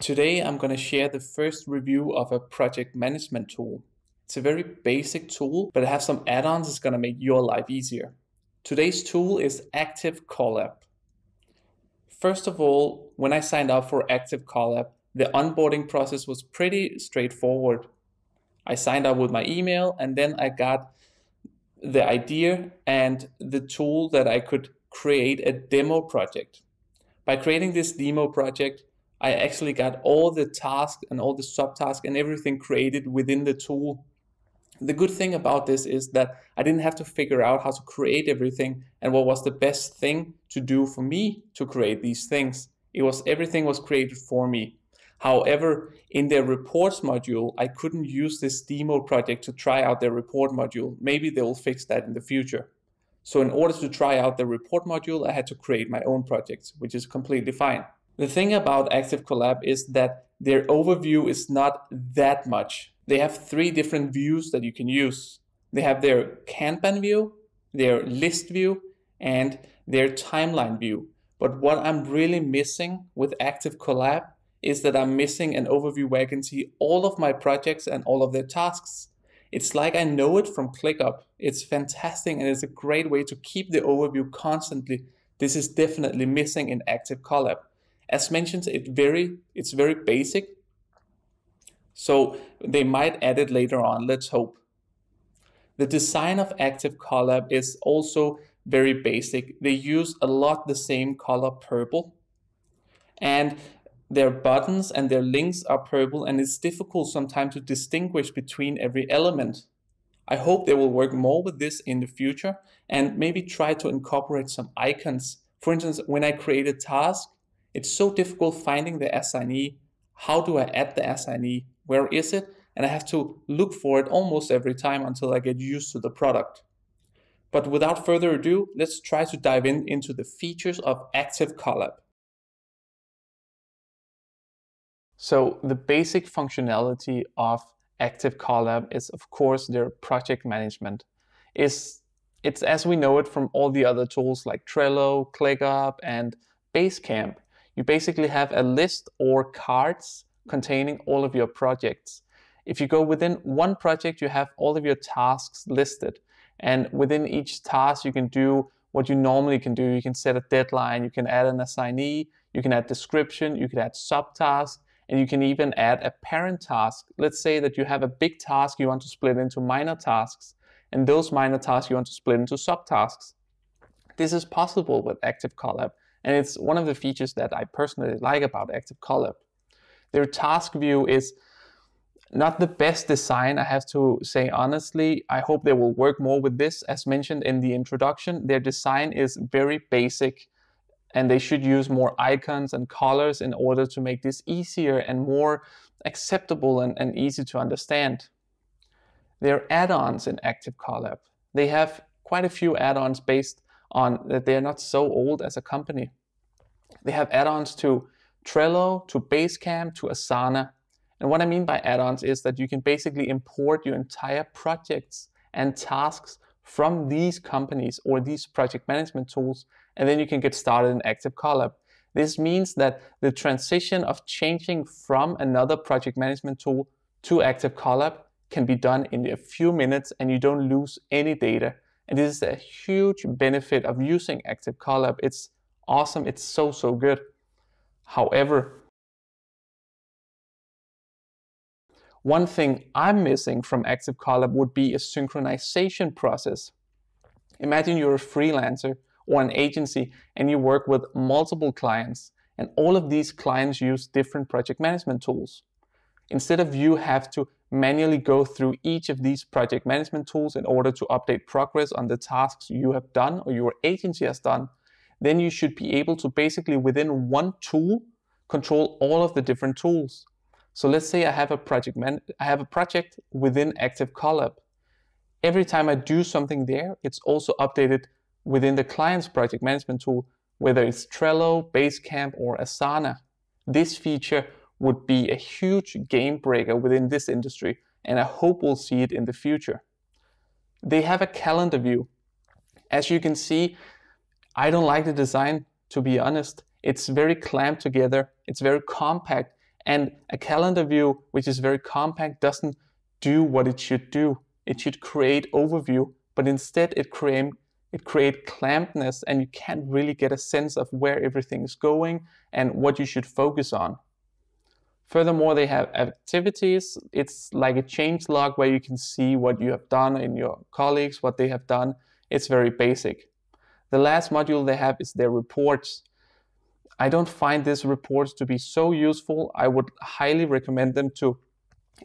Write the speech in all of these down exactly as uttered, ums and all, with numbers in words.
Today I'm going to share the first review of a project management tool. It's a very basic tool, but it has some add-ons that's going to make your life easier. Today's tool is ActiveCollab. First of all, when I signed up for ActiveCollab, the onboarding process was pretty straightforward. I signed up with my email and then I got the idea and the tool that I could create a demo project. By creating this demo project, I actually got all the tasks and all the subtasks and everything created within the tool. The good thing about this is that I didn't have to figure out how to create everything and what was the best thing to do for me to create these things. It was everything was created for me. However, in their reports module, I couldn't use this demo project to try out their report module. Maybe they will fix that in the future. So in order to try out the report module, I had to create my own projects, which is completely fine. The thing about ActiveCollab is that their overview is not that much. They have three different views that you can use. They have their Kanban view, their list view, and their timeline view. But what I'm really missing with ActiveCollab is that I'm missing an overview where I can see all of my projects and all of their tasks. It's like I know it from ClickUp. It's fantastic and it's a great way to keep the overview constantly. This is definitely missing in ActiveCollab. As mentioned, it very, it's very basic, so they might add it later on, let's hope. The design of ActiveCollab is also very basic. They use a lot the same color purple, and their buttons and their links are purple, and it's difficult sometimes to distinguish between every element. I hope they will work more with this in the future and maybe try to incorporate some icons. For instance, when I create a task, it's so difficult finding the assignee. How do I add the assignee? Where is it? And I have to look for it almost every time until I get used to the product. But without further ado, let's try to dive in into the features of ActiveCollab. So the basic functionality of ActiveCollab is, of course, their project management. It's, it's as we know it from all the other tools like Trello, ClickUp, and Basecamp. You basically have a list or cards containing all of your projects. If you go within one project, you have all of your tasks listed. And within each task, you can do what you normally can do. You can set a deadline, you can add an assignee, you can add description, you can add subtasks, and you can even add a parent task. Let's say that you have a big task you want to split into minor tasks, and those minor tasks you want to split into subtasks. This is possible with ActiveCollab. And it's one of the features that I personally like about ActiveCollab. Their task view is not the best design, I have to say honestly. I hope they will work more with this. As mentioned in the introduction, their design is very basic and they should use more icons and colors in order to make this easier and more acceptable and, and easy to understand. Their add-ons in ActiveCollab. They have quite a few add-ons based on that they are not so old as a company. They have add-ons to Trello, to Basecamp, to Asana. And what I mean by add-ons is that you can basically import your entire projects and tasks from these companies or these project management tools, and then you can get started in ActiveCollab. This means that the transition of changing from another project management tool to ActiveCollab can be done in a few minutes and you don't lose any data. And this is a huge benefit of using ActiveCollab. It's awesome. It's so, so good. However, one thing I'm missing from ActiveCollab would be a synchronization process. Imagine you're a freelancer or an agency and you work with multiple clients, and all of these clients use different project management tools. Instead of you have to manually go through each of these project management tools in order to update progress on the tasks you have done or your agency has done, then you should be able to basically within one tool control all of the different tools. So let's say I have a project man I have a project within ActiveCollab. Every time I do something there, it's also updated within the client's project management tool, whether it's Trello, Basecamp, or Asana. This feature would be a huge game breaker within this industry, and I hope we'll see it in the future. They have a calendar view. As you can see, I don't like the design, to be honest. It's very clamped together. It's very compact. And a calendar view, which is very compact, doesn't do what it should do. It should create overview, but instead it create, it create clampedness, and you can't really get a sense of where everything is going and what you should focus on. Furthermore, they have activities. It's like a change log where you can see what you have done and your colleagues, what they have done. It's very basic. The last module they have is their reports. I don't find these reports to be so useful. I would highly recommend them to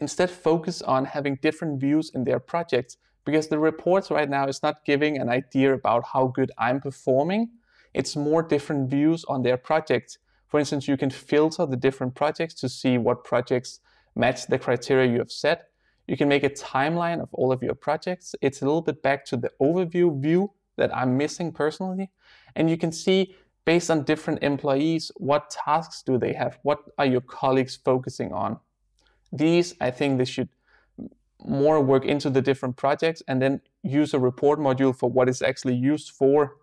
instead focus on having different views in their projects, because the reports right now is not giving an idea about how good I'm performing. It's more different views on their projects. For instance, you can filter the different projects to see what projects match the criteria you have set. You can make a timeline of all of your projects. It's a little bit back to the overview view that I'm missing personally. And you can see, based on different employees, what tasks do they have? What are your colleagues focusing on? These, I think they should more work into the different projects and then use a report module for what it's actually used for,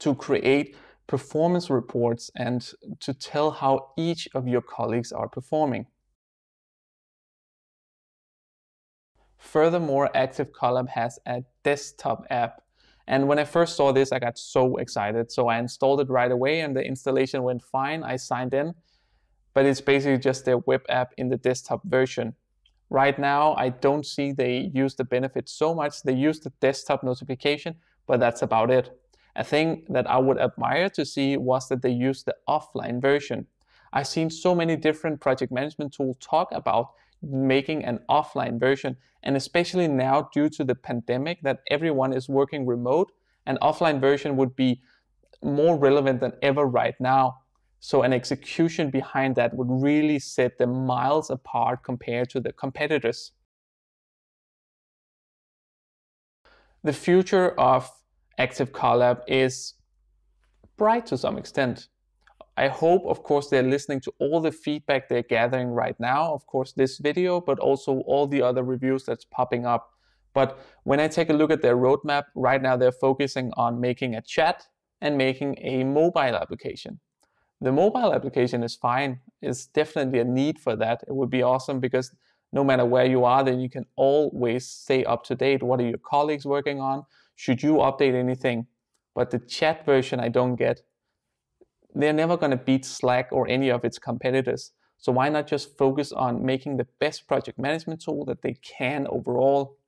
to create performance reports and to tell how each of your colleagues are performing. Furthermore, ActiveCollab has a desktop app. And when I first saw this, I got so excited. So I installed it right away and the installation went fine. I signed in, but it's basically just their web app in the desktop version. Right now, I don't see they use the benefit so much. They use the desktop notification, but that's about it. A thing that I would admire to see was that they used the offline version. I've seen so many different project management tools talk about making an offline version, and especially now due to the pandemic that everyone is working remote, an offline version would be more relevant than ever right now. So an execution behind that would really set them miles apart compared to the competitors. The future of ActiveCollab is bright to some extent. I hope, of course, they're listening to all the feedback they're gathering right now. Of course, this video, but also all the other reviews that's popping up. But when I take a look at their roadmap, right now they're focusing on making a chat and making a mobile application. The mobile application is fine. It's definitely a need for that. It would be awesome because no matter where you are, then you can always stay up to date. What are your colleagues working on? Should you update anything? But the chat version I don't get. They're never going to beat Slack or any of its competitors. So why not just focus on making the best project management tool that they can overall?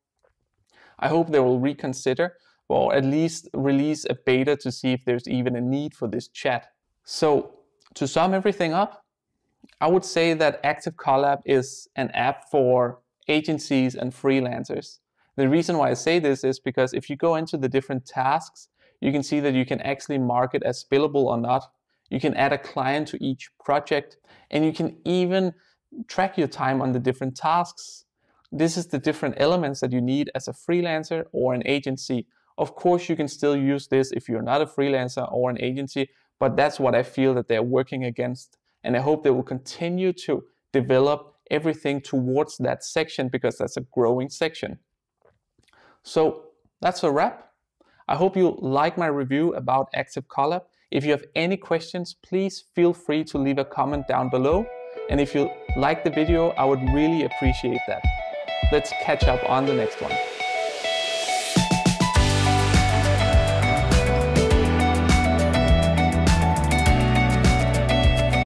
I hope they will reconsider, or at least release a beta to see if there's even a need for this chat. So to sum everything up, I would say that ActiveCollab is an app for agencies and freelancers. The reason why I say this is because if you go into the different tasks, you can see that you can actually mark it as billable or not. You can add a client to each project, and you can even track your time on the different tasks. This is the different elements that you need as a freelancer or an agency. Of course, you can still use this if you're not a freelancer or an agency, but that's what I feel that they're working against. And I hope they will continue to develop everything towards that section, because that's a growing section. So that's a wrap. I hope you like my review about ActiveCollab. If you have any questions, please feel free to leave a comment down below. And if you like the video, I would really appreciate that. Let's catch up on the next one.